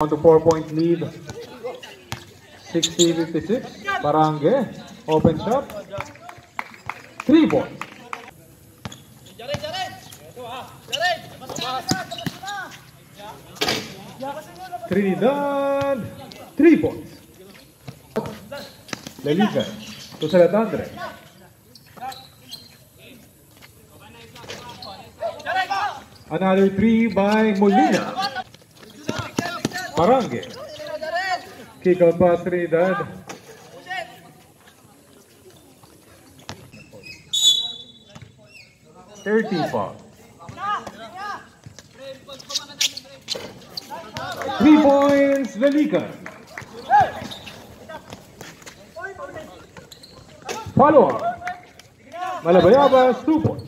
On to 4-point lead, 60-56, Barangay, open shot, 3-ball. Trinidad, 3 points. Leliga to San Andre. Another 3 by Molina. Barangay. Kick out pass Trinidad. $30 foul. 3 points, Leligan. Follow up. Malabayabas, 2 points.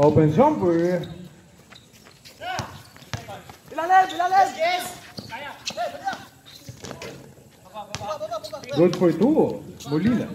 Open jumper. Good for 2, Molina.